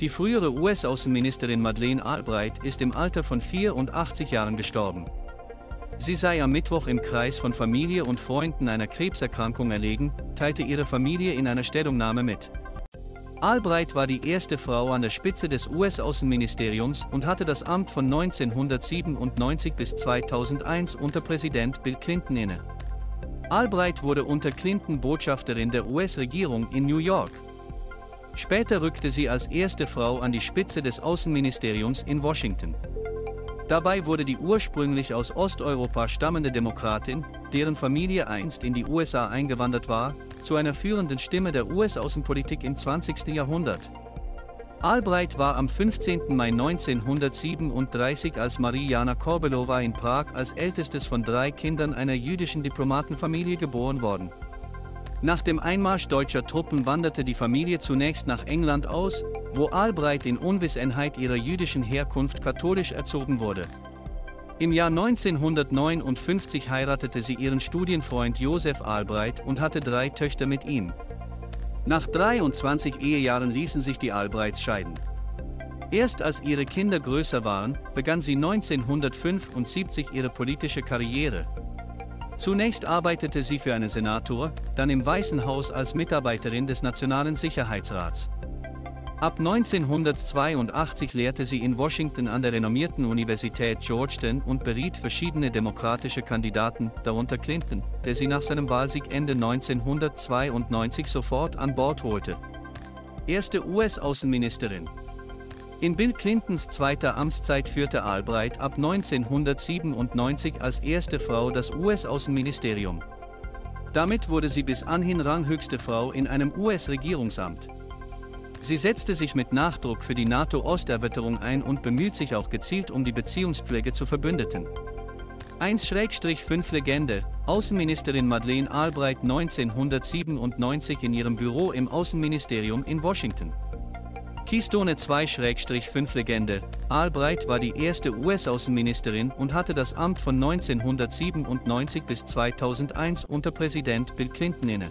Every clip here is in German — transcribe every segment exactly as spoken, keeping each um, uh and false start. Die frühere U S-Außenministerin Madeleine Albright ist im Alter von vierundachtzig Jahren gestorben. Sie sei am Mittwoch im Kreis von Familie und Freunden einer Krebserkrankung erlegen, teilte ihre Familie in einer Stellungnahme mit. Albright war die erste Frau an der Spitze des U S-Außenministeriums und hatte das Amt von neunzehnhundertsiebenundneunzig bis zweitausendeins unter Präsident Bill Clinton inne. Albright wurde unter Clinton Botschafterin der U S-Regierung in New York. Später rückte sie als erste Frau an die Spitze des Außenministeriums in Washington. Dabei wurde die ursprünglich aus Osteuropa stammende Demokratin, deren Familie einst in die U S A eingewandert war, zu einer führenden Stimme der U S-Außenpolitik im zwanzigsten Jahrhundert. Albright war am fünfzehnten Mai neunzehnhundertsiebenunddreißig als Mariana Korbelova in Prag als ältestes von drei Kindern einer jüdischen Diplomatenfamilie geboren worden. Nach dem Einmarsch deutscher Truppen wanderte die Familie zunächst nach England aus, wo Albright in Unwissenheit ihrer jüdischen Herkunft katholisch erzogen wurde. Im Jahr neunzehnhundertneunundfünfzig heiratete sie ihren Studienfreund Josef Albright und hatte drei Töchter mit ihm. Nach dreiundzwanzig Ehejahren ließen sich die Albrights scheiden. Erst als ihre Kinder größer waren, begann sie neunzehnhundertfünfundsiebzig ihre politische Karriere. Zunächst arbeitete sie für einen Senator, dann im Weißen Haus als Mitarbeiterin des Nationalen Sicherheitsrats. Ab neunzehnhundertzweiundachtzig lehrte sie in Washington an der renommierten Universität Georgetown und beriet verschiedene demokratische Kandidaten, darunter Clinton, der sie nach seinem Wahlsieg Ende neunzehnhundertzweiundneunzig sofort an Bord holte. Erste U S-Außenministerin. In Bill Clintons zweiter Amtszeit führte Albright ab neunzehnhundertsiebenundneunzig als erste Frau das U S-Außenministerium. Damit wurde sie bis anhin ranghöchste Frau in einem U S-Regierungsamt. Sie setzte sich mit Nachdruck für die NATO-Osterweiterung ein und bemüht sich auch gezielt um die Beziehungspflege zu Verbündeten. eins Schrägstrich fünf Legende: Außenministerin Madeleine Albright neunzehnhundertsiebenundneunzig in ihrem Büro im Außenministerium in Washington. Keystone zwei Schrägstrich fünf Legende: Albright war die erste U S-Außenministerin und hatte das Amt von neunzehnhundertsiebenundneunzig bis zweitausendeins unter Präsident Bill Clinton inne.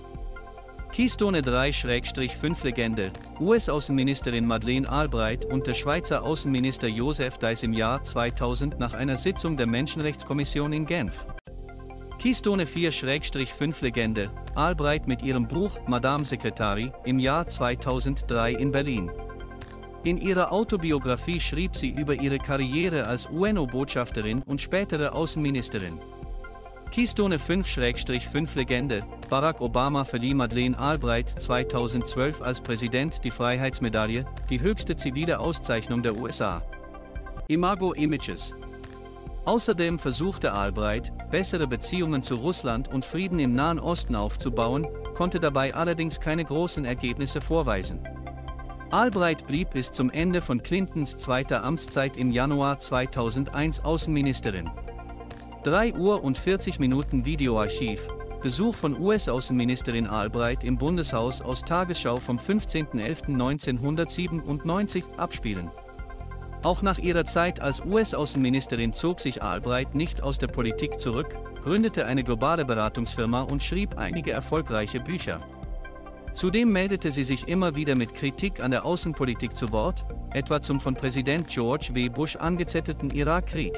Keystone drei Schrägstrich fünf Legende: U S-Außenministerin Madeleine Albright und der Schweizer Außenminister Josef Deiß im Jahr zweitausend nach einer Sitzung der Menschenrechtskommission in Genf. Keystone vier Schrägstrich fünf Legende: Albright mit ihrem Buch Madame Secretary im Jahr zweitausenddrei in Berlin. In ihrer Autobiografie schrieb sie über ihre Karriere als U N O-Botschafterin und spätere Außenministerin. Keystone fünf Schrägstrich fünf Legende: Barack Obama verlieh Madeleine Albright zweitausendzwölf als Präsident die Freiheitsmedaille, die höchste zivile Auszeichnung der U S A. Imago Images. Außerdem versuchte Albright, bessere Beziehungen zu Russland und Frieden im Nahen Osten aufzubauen, konnte dabei allerdings keine großen Ergebnisse vorweisen. Albright blieb bis zum Ende von Clintons zweiter Amtszeit im Januar zweitausendeins Außenministerin. drei Uhr und vierzig Minuten Videoarchiv: Besuch von U S-Außenministerin Albright im Bundeshaus aus Tagesschau vom fünfzehnten elften neunzehnhundertsiebenundneunzig, abspielen. Auch nach ihrer Zeit als U S-Außenministerin zog sich Albright nicht aus der Politik zurück, gründete eine globale Beratungsfirma und schrieb einige erfolgreiche Bücher. Zudem meldete sie sich immer wieder mit Kritik an der Außenpolitik zu Wort, etwa zum von Präsident George W. Bush angezettelten Irakkrieg.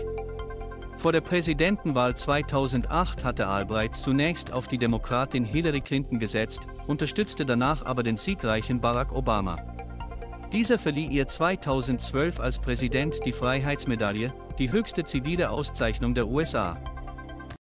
Vor der Präsidentenwahl zweitausendacht hatte Albright zunächst auf die Demokratin Hillary Clinton gesetzt, unterstützte danach aber den siegreichen Barack Obama. Dieser verlieh ihr zweitausendzwölf als Präsident die Freiheitsmedaille, die höchste zivile Auszeichnung der U S A.